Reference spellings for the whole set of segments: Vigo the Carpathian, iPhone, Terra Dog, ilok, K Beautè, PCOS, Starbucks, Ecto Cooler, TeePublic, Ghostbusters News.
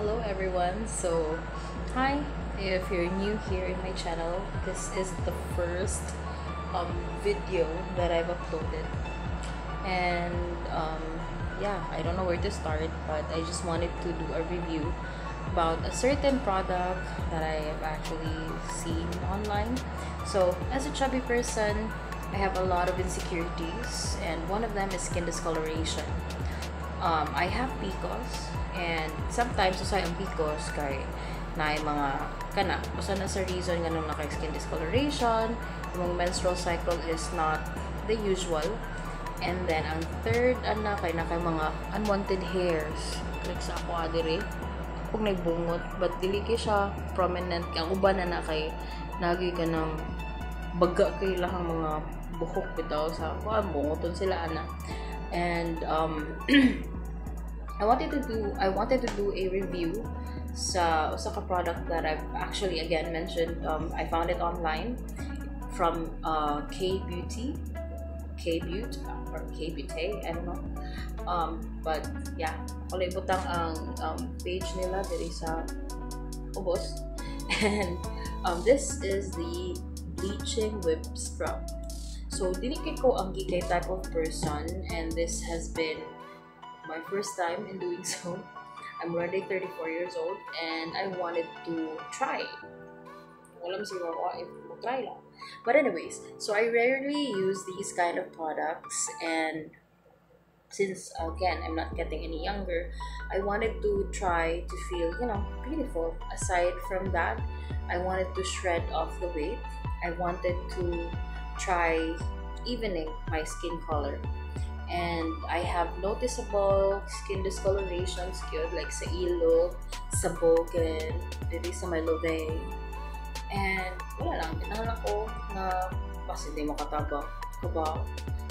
Hello everyone. So hi, if you're new here in my channel, this is the first video that I've uploaded, and yeah, I don't know where to start, but I just wanted to do a review about a certain product that I have actually seen online. So as a chubby person, I have a lot of insecurities, and one of them is skin discoloration. I have PCOS, and sometimes usay ang PCOS kay na mga kana usa na sa reason nga nung naka skin discoloration, yung menstrual cycle is not the usual, and then ang third ana kay naka mga unwanted hairs like sa ako adire pag nagbungot but dili kay siya prominent ang uban na kay nagay ka ng baga kay lahang mga buhok bitaw sa ako bungoton sila ana. And I wanted to do a review sa Osaka product that I've actually again mentioned. I found it online from K Beauty, I don't know. But yeah, olay butang ang page nila diri sa ubos. And this is the bleaching whip scrub. So dili ko ang gikay type of person, and this has been my first time in doing so. I'm already 34 years old, and I wanted to try. Walang siwa ko if mag-try lang. But anyways, so I rarely use these kind of products, and since again I'm not getting any younger, I wanted to try to feel, you know, beautiful. Aside from that, I wanted to shred off the weight. I wanted to try evening my skin color, and I have noticeable skin discolorations good like sa ilog, sa bogen, dito sa my lobeng, and wala lang tinala ko na kasi hindi makatabang kabaw.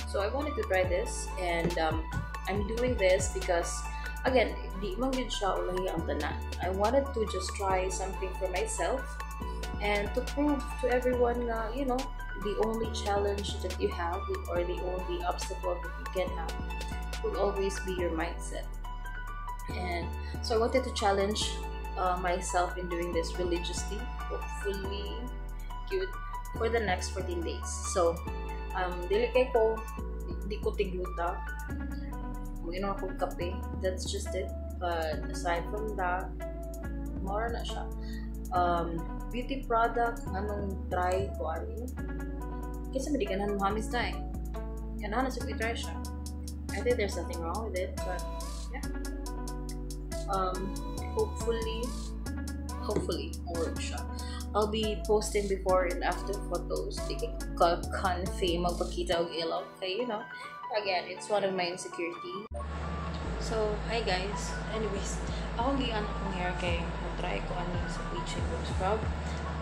So I wanted to try this, and I'm doing this because again di man gid siya ulahi ang tanan. I wanted to just try something for myself and to prove to everyone na, you know, the only challenge that you have or the only obstacle that you can have will always be your mindset. And so I wanted to challenge myself in doing this religiously, hopefully cute, for the next 14 days. So dili kay ko di ko tigluta mag-inom ako kape, that's just it. But aside from that, more na siya beauty product anong try ko ani kasi hindi kanan muhamis na eh kanan nasa try siya. I think there's nothing wrong with it, but yeah, hopefully work siya. I'll be posting before and after photos. Di ka kanfe magpakita og ilaw kay, you know, again it's one of my insecurity. So hi guys, anyways, ako gian akong hair kay try ko ani sa bleaching whip scrub,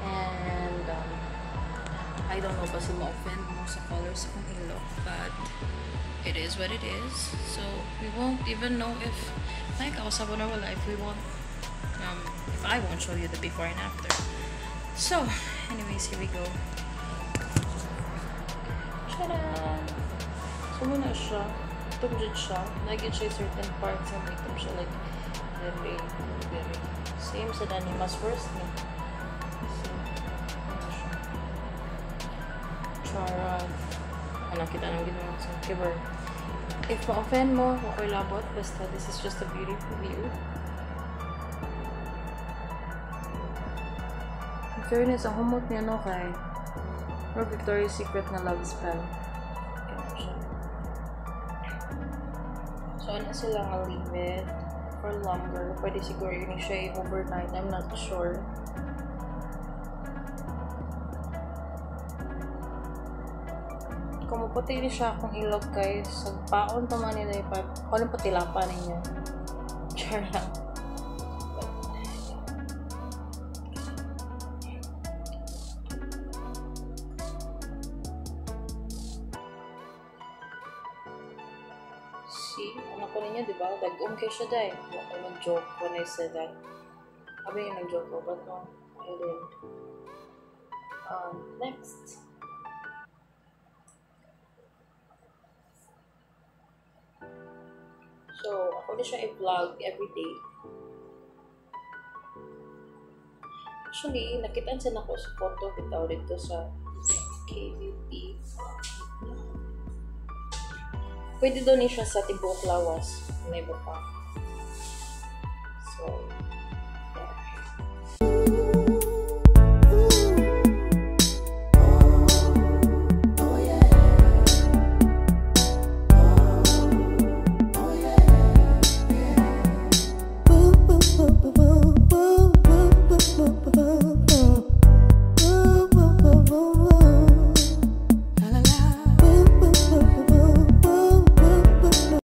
and I don't know basta ma-offend mo sa colors kung ilok, but it is what it is. So we won't even know if like kausabon or wala, if we won't if I won't show you the before and after. So anyways, here we go. Ta-da! So muna siya, tumjud siya, nag-get siya certain parts and item siya like very same sa dani mas worst ni chara ano kita nang ginawa sa cover. If ma-offend mo okay labot, basta this is just a beauty review. In fairness ang humot niya no kay Victoria's Secret na love spell. So ano sila nga limit for longer, pwede siguro yun siya overnight, I'm not sure. Kumuputi ni siya akong ilog guys, sagpaon pa man nila yung pipe, walang patilapa ninyo. Sure lang. See, ano ko ninyo, diba? Dag-om kayo siya dahi. I mag-joke when I said that. Sabi yung nag-joke ko, but no, I didn't. Next. So, ako na siya i-vlog everyday. Actually, nakipansin ako sa photo bitaw dito sa K Beauty. Pwede doon siya sa Tibuok Lawas. May buka. So, yeah.